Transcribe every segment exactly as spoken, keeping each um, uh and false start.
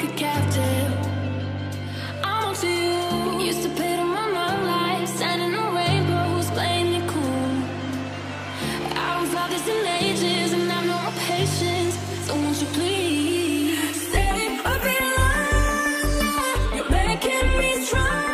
like a captive. I'm up to you. Used to pit on my mom life, standing on rainbow, who's playing it cool. I was all this in ages, and I'm not patient. So won't you please stay up in line? You're making me strong.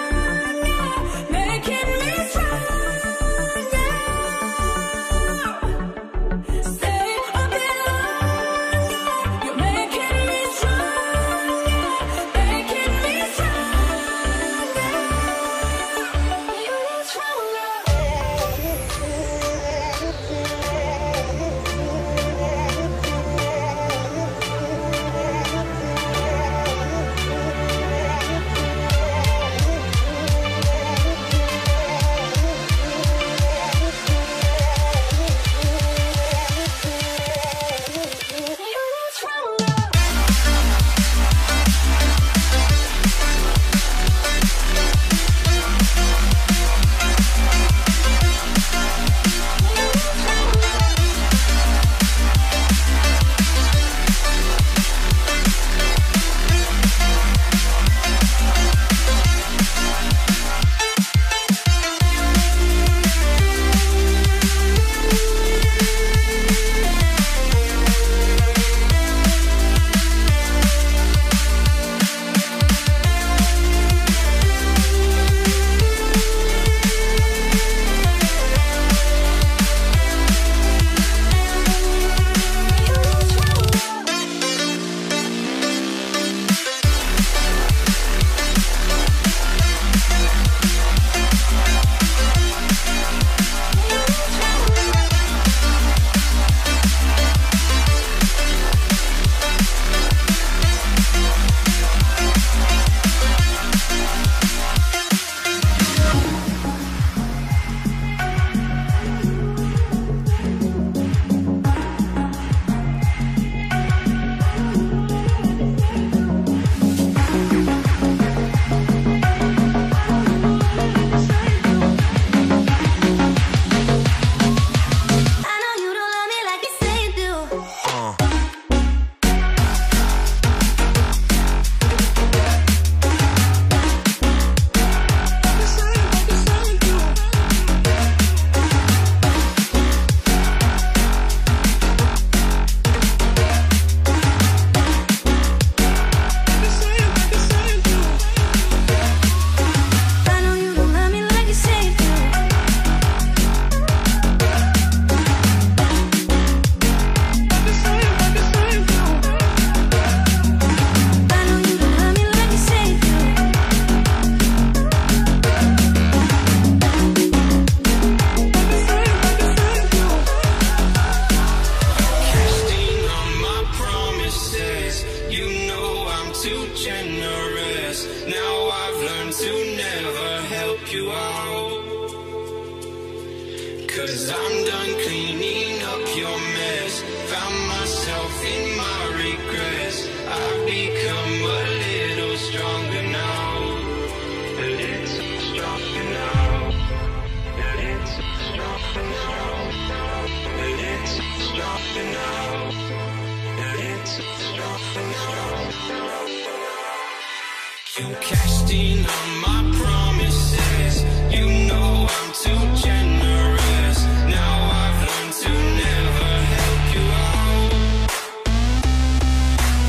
You cashed in on my promises. You know I'm too generous. Now I've learned to never help you out,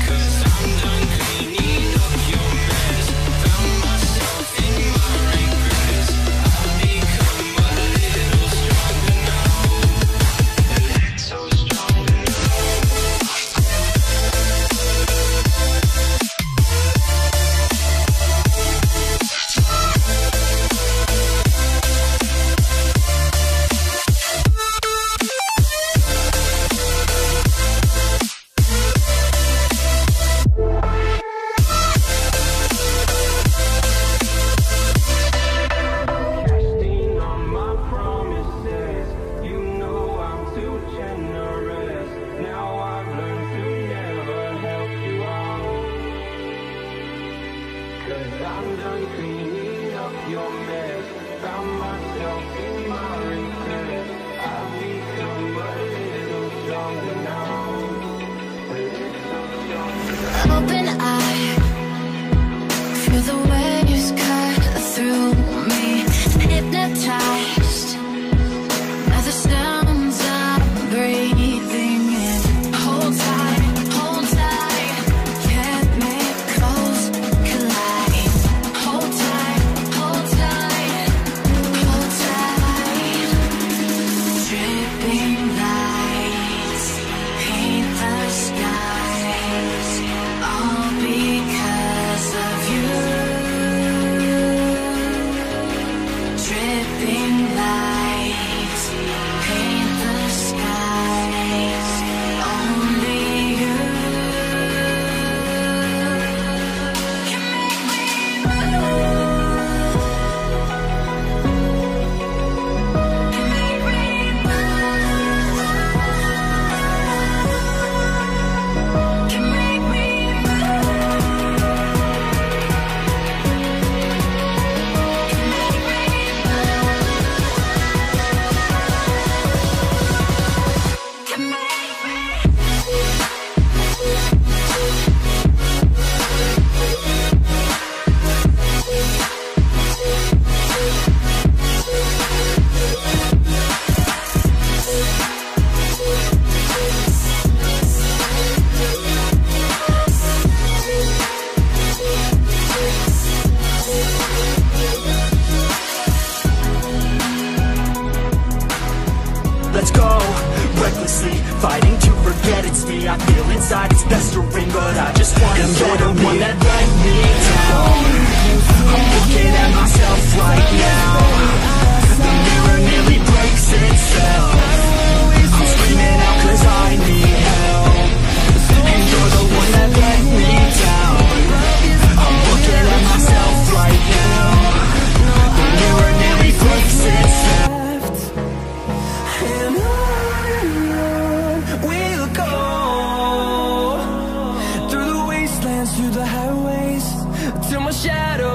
'cause I'm done cleaning up your mess. Found myself in my regrets. I've become a little stronger now. A little stronger now. Open eye.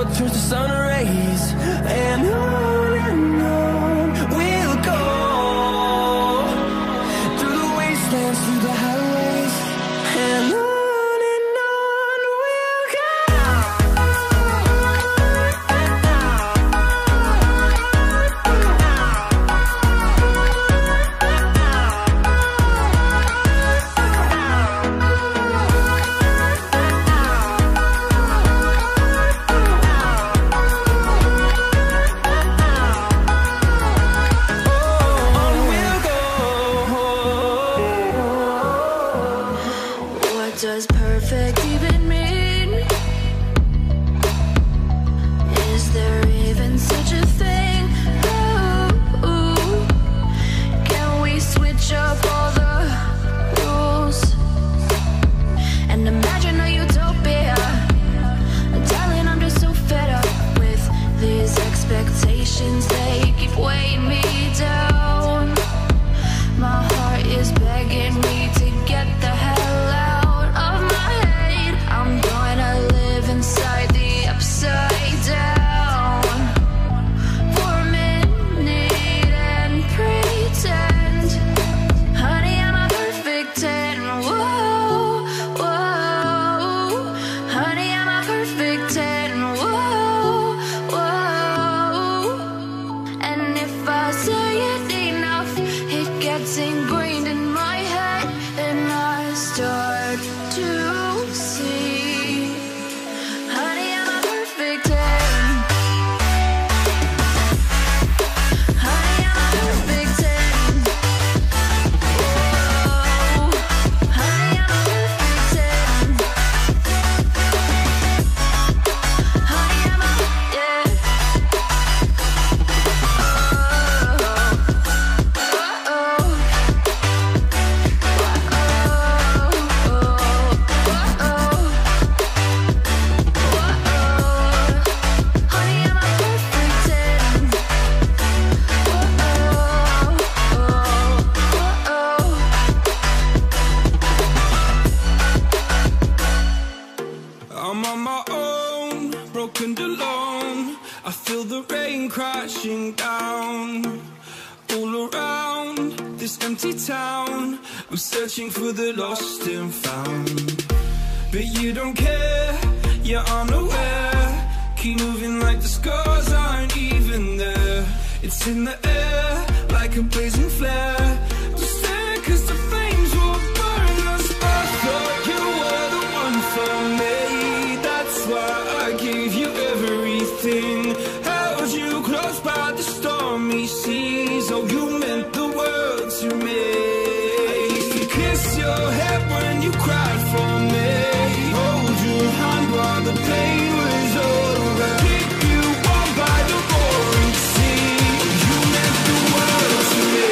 shadow turns to sun rays, and on and on we'll go, through the wastelands, through the highways, and on. Does perfect even mean? Is there even such a thing? Ooh, ooh. Can we switch up all the rules and imagine a utopia? Darling, I'm just so fed up with these expectations. They keep weighing me down. My heart is begging me to get the hell out ingrained in my head, and I start to see, honey, I'm a perfect ten. Honey, I'm a perfect ten. Whoa, honey, I'm a perfect ten. Honey, I'm a, yeah. Oh, oh, oh. I'm on my own, broken alone. I feel the rain crashing down all around this empty town. I'm searching for the lost and found, but you don't care, you're unaware. Keep moving like the scars aren't even there. It's in the air, like a blazing flare. Just stare, cause the flames will burn us. I thought you were the one for me. I gave you everything, held you close by the stormy seas. Oh, you meant the world to me. I used to kiss your head when you cried for me, hold your hand while the pain was over, keep you warm by the roaring sea. You meant the world to me.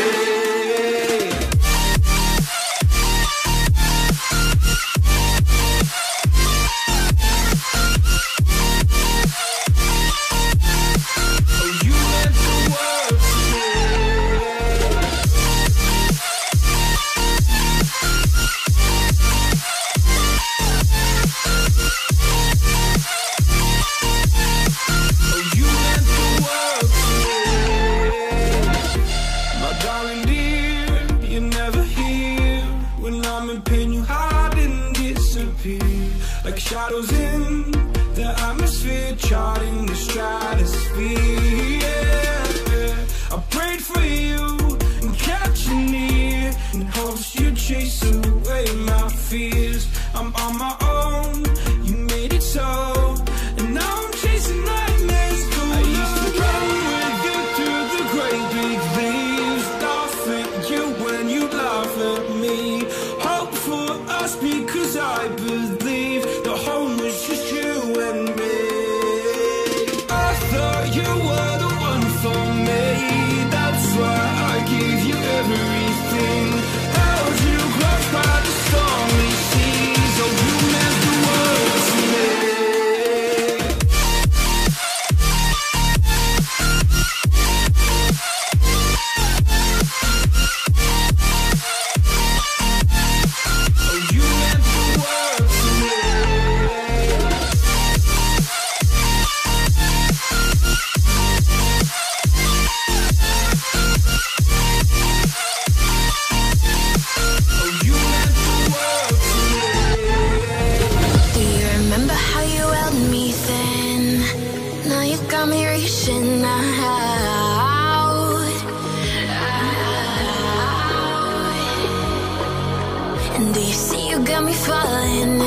got me falling in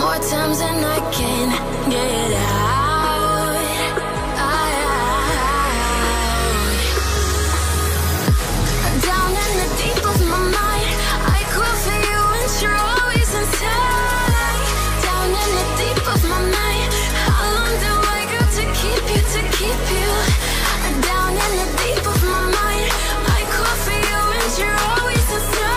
more times than I can get out, out. Down in the deep of my mind, I crawl for you and you're always inside. Down in the deep of my mind, how long do I go to keep you, to keep you? Down in the deep of my mind, I crawl for you and you're always inside.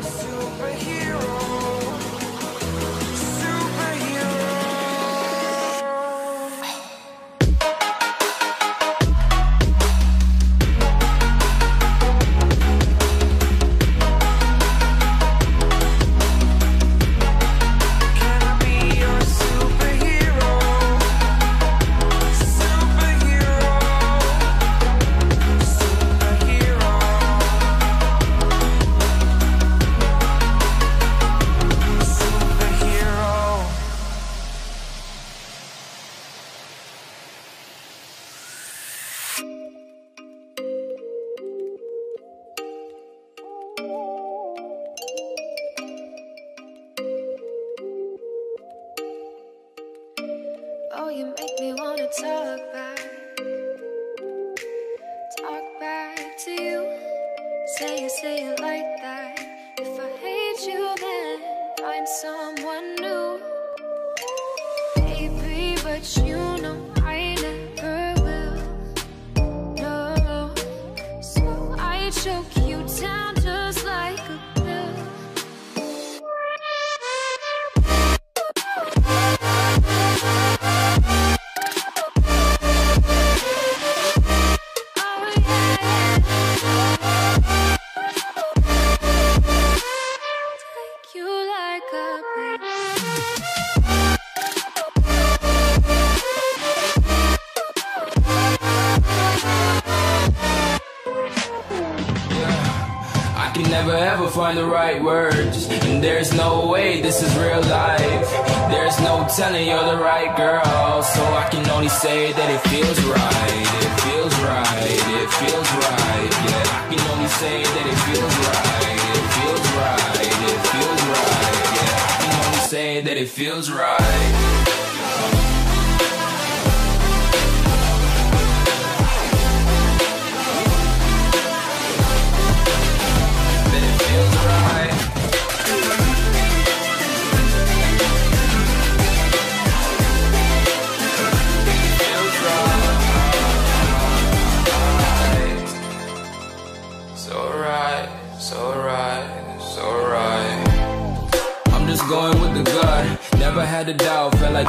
Superhero you make me wanna talk back, talk back to you. Say it, say it like that. If I hate you, then find someone new. Baby, but you know I never will. No, so I choke you down just like a pill. Never ever find the right words, and there's no way this is real life. There's no telling you're the right girl, so I can only say that it feels right. It feels right, it feels right, yeah. I can only say that it feels right. It feels right, it feels right, yeah. I can only say that it feels right. Going with the gut, never had a doubt, felt like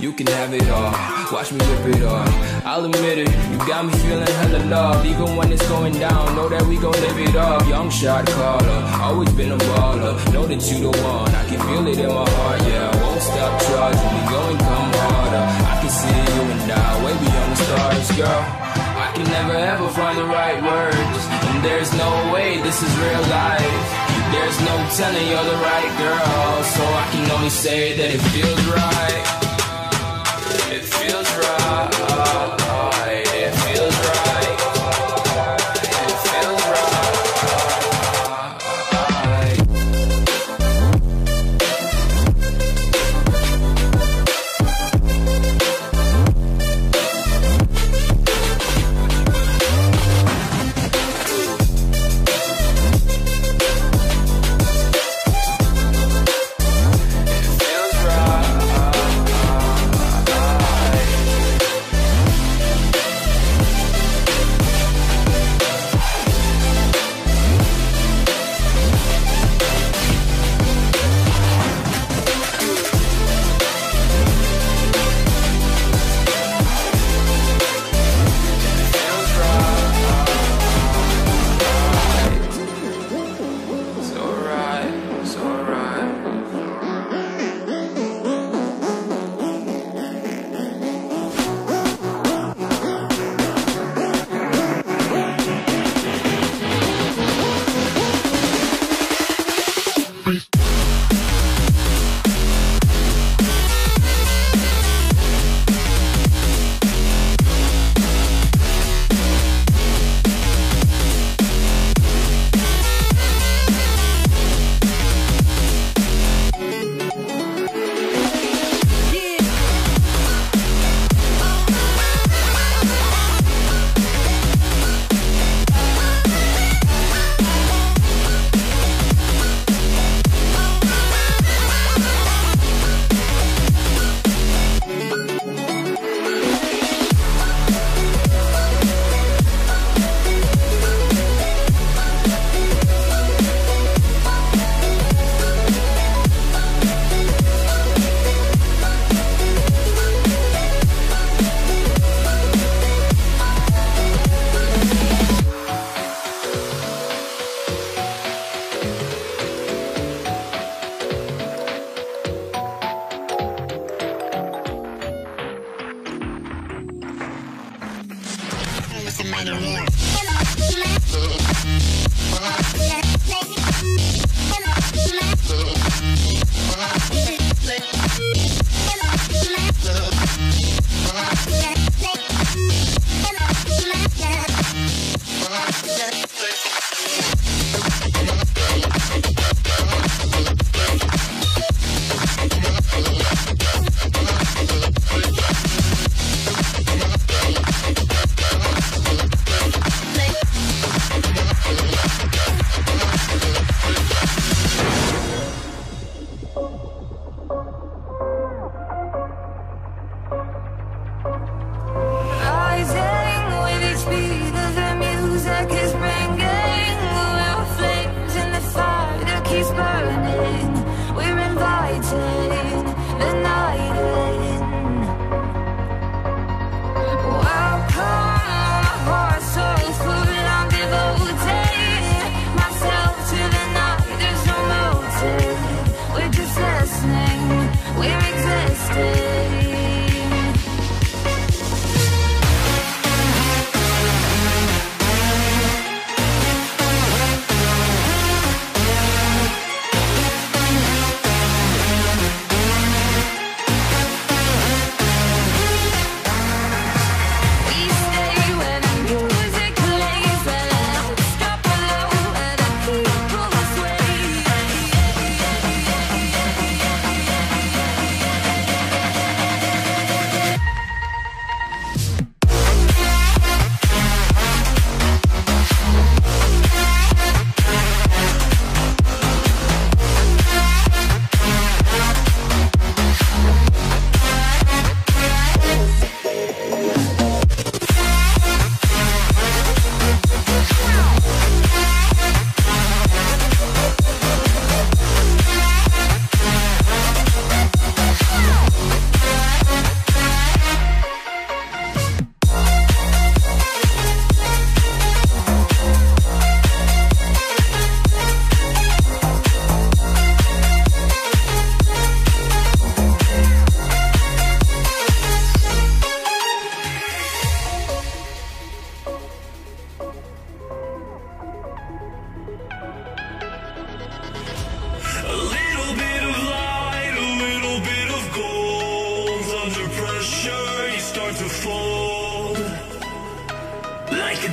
You can have it all, watch me rip it off. I'll admit it, you got me feeling hella loved. Even when it's going down, know that we gon' live it up. Young shot caller, always been a baller. Know that you the one, I can feel it in my heart, yeah. I won't stop charging, we go and come harder. I can see you and I, way beyond the stars, girl. I can never ever find the right words, and there's no way this is real life. There's no telling you're the right girl, so I can only say that it feels right. It feels right. It feels right. It feels right. It feels right.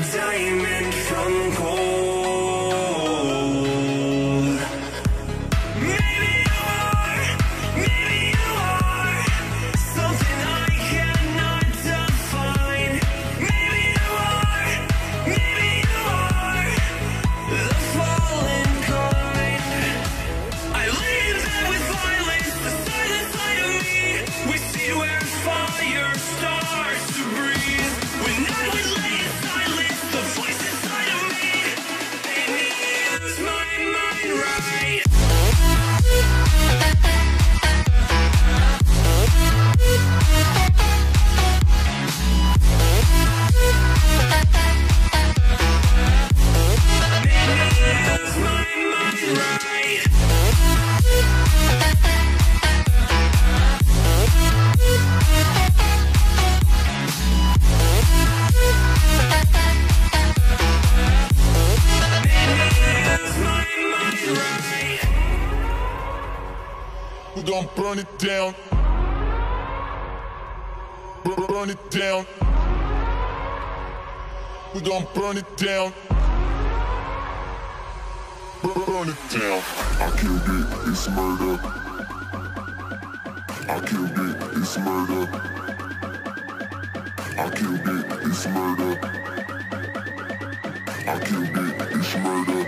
diamond from gold. We're gonna burn it down. Burn, burn it down. We're gonna burn it down. Burn, burn it down. I killed it, it's murder. I killed it, it's murder. I killed it, it's murder. I killed it, it's murder.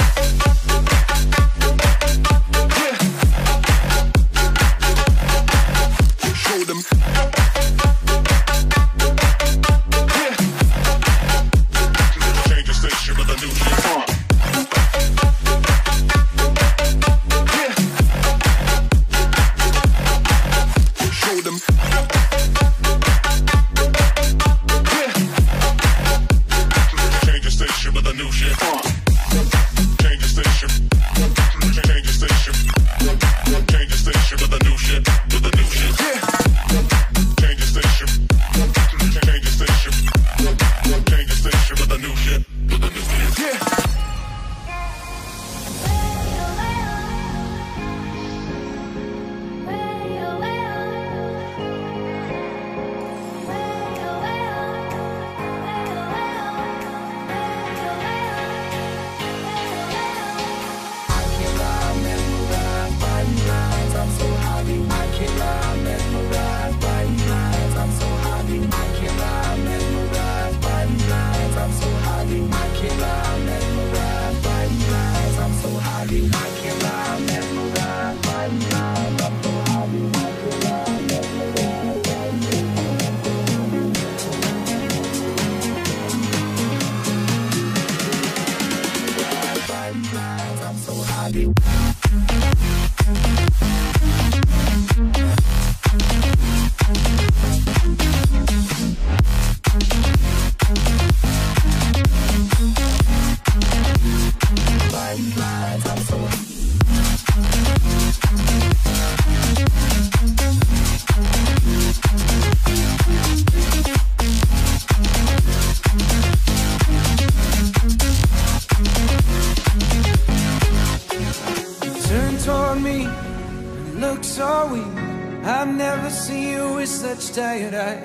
Tired eyes,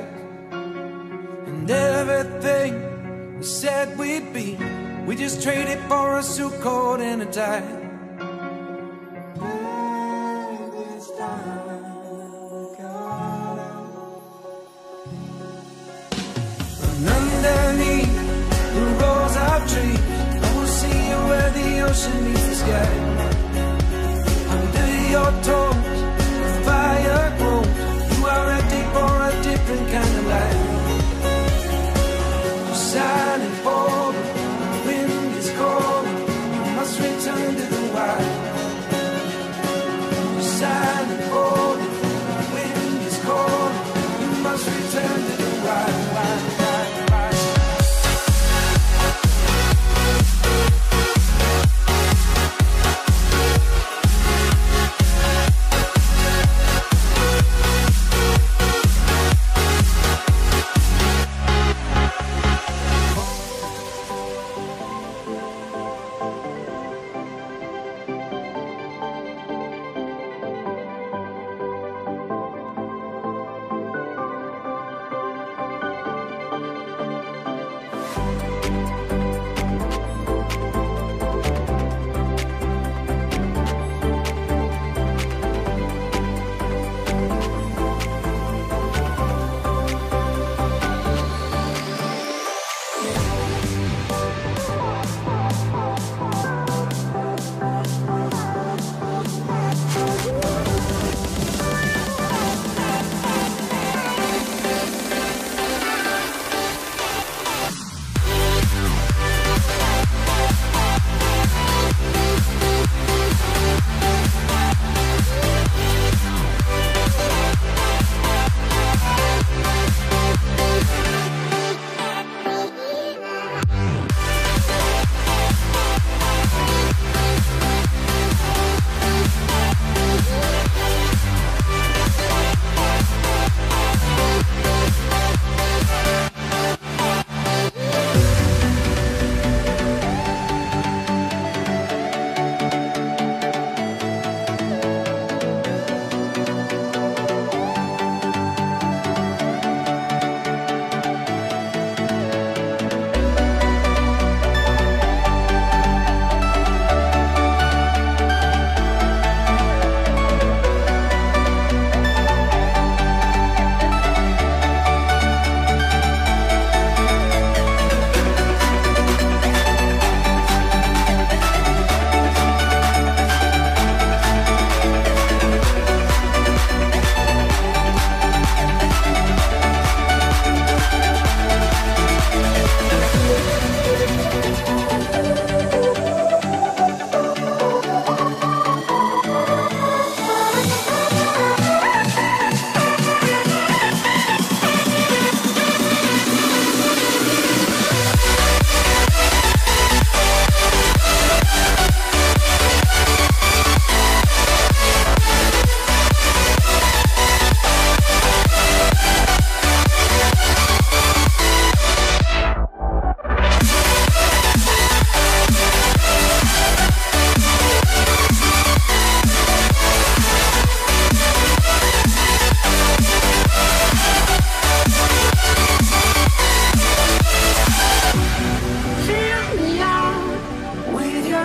and everything we said we'd be, we just traded for a suit coat and a tie. And underneath the rows of trees, I will see you where the ocean meets the sky. Under your toes, the fire grows. You are ready for a different kind of life. You shine and fall, the wind is cold, you must return to the wild. You shine and fall, the wind is cold, you must return to the wild, wild, wild, wild.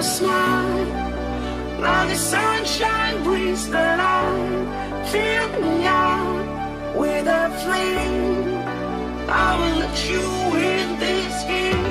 a smile. Now the sunshine brings the light. Fill me out with a flame. I will let you in this game.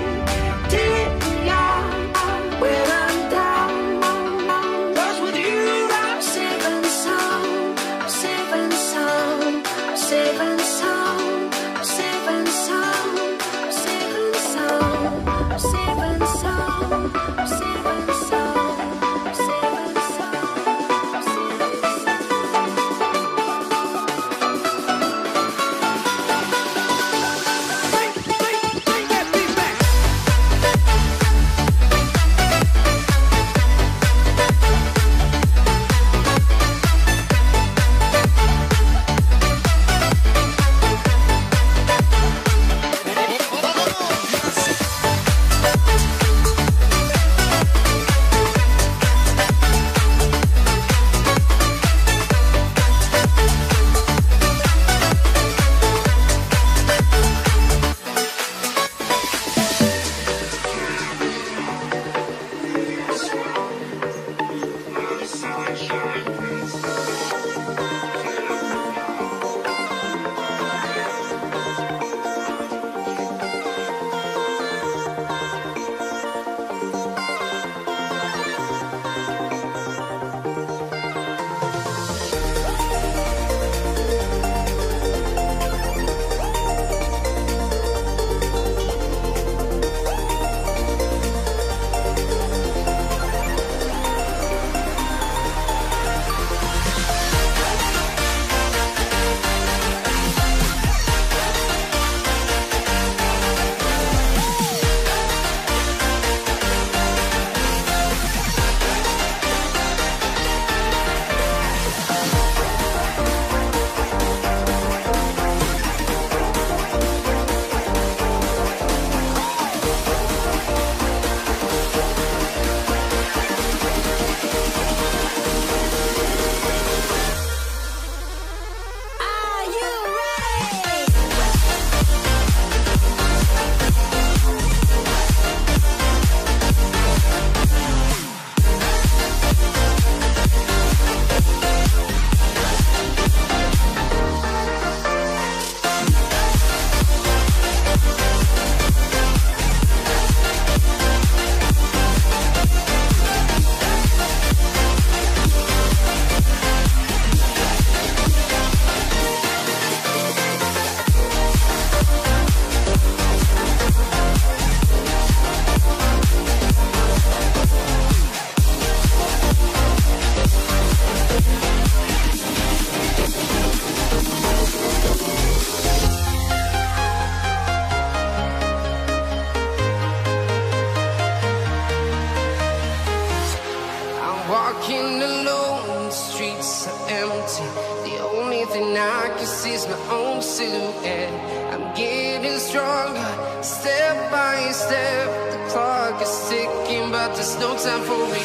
Walking alone, the streets are empty. The only thing I can see is my own silhouette. I'm getting stronger, step by step. The clock is ticking, but there's no time for me.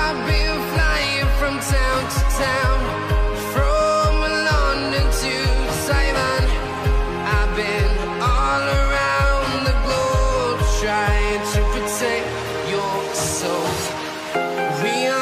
I've been flying from town to town, from London to Taiwan. I've been all around the globe, trying to protect your soul. Yeah.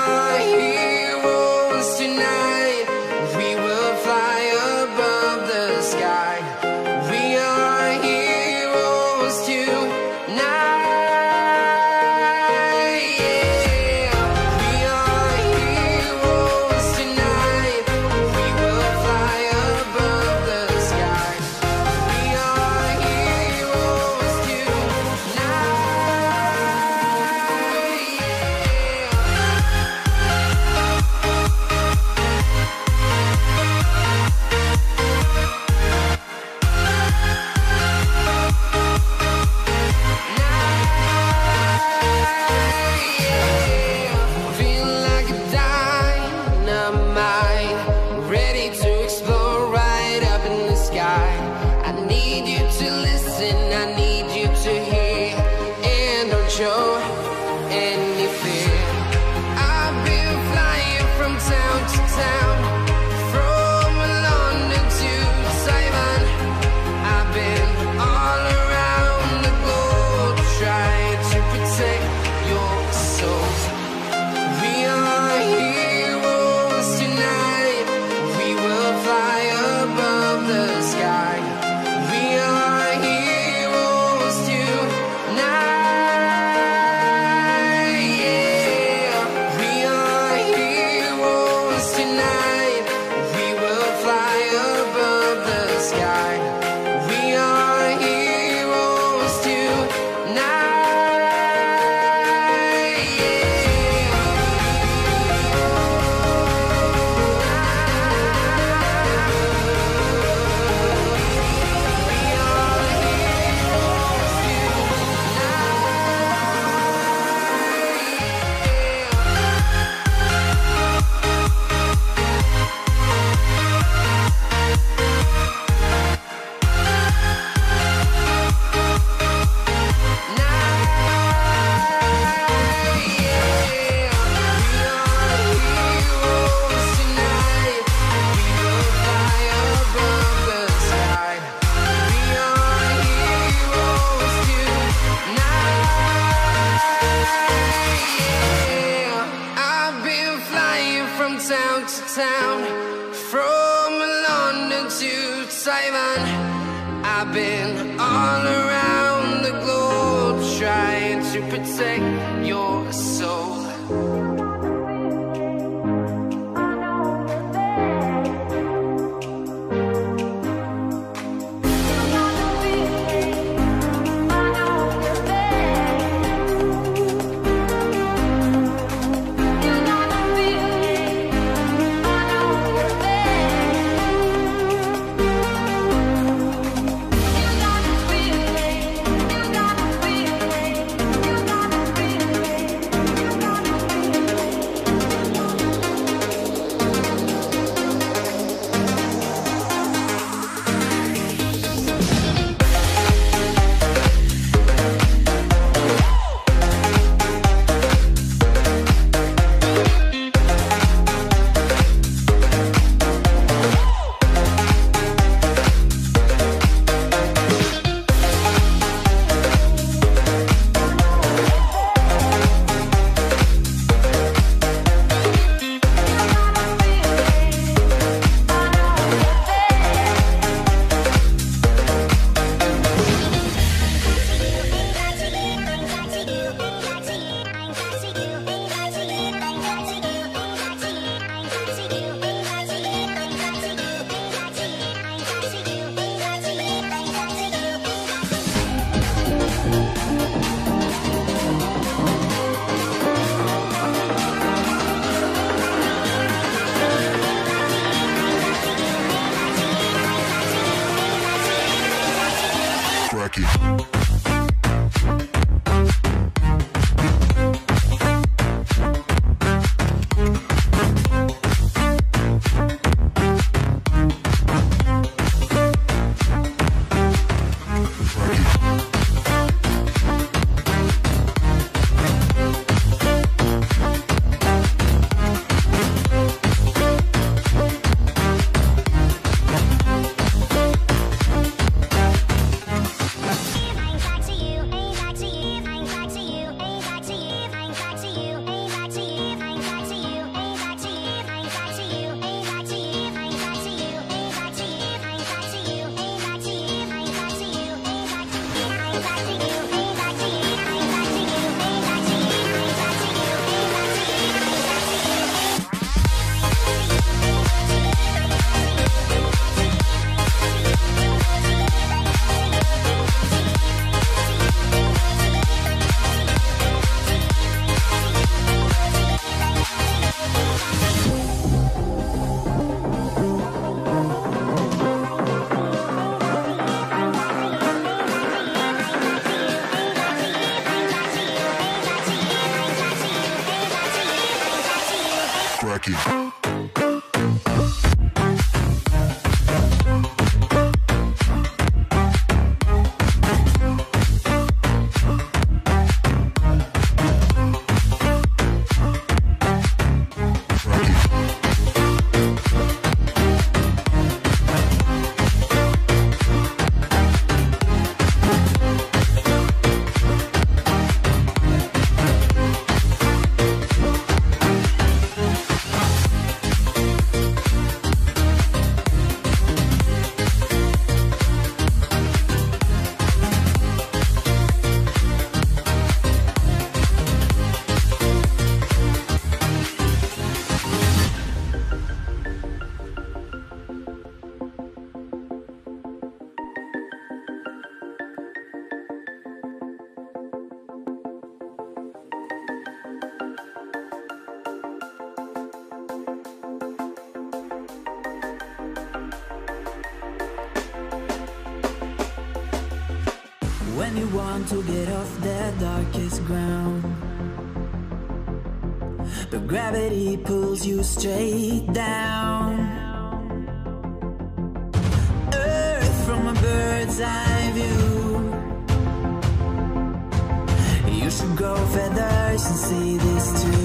I've been flying from town to town, from London to Taiwan. I've been all around the globe trying to protect your soul. When you want to get off the darkest ground, but gravity pulls you straight down. Earth from a bird's eye view. You should grow feathers and see this too.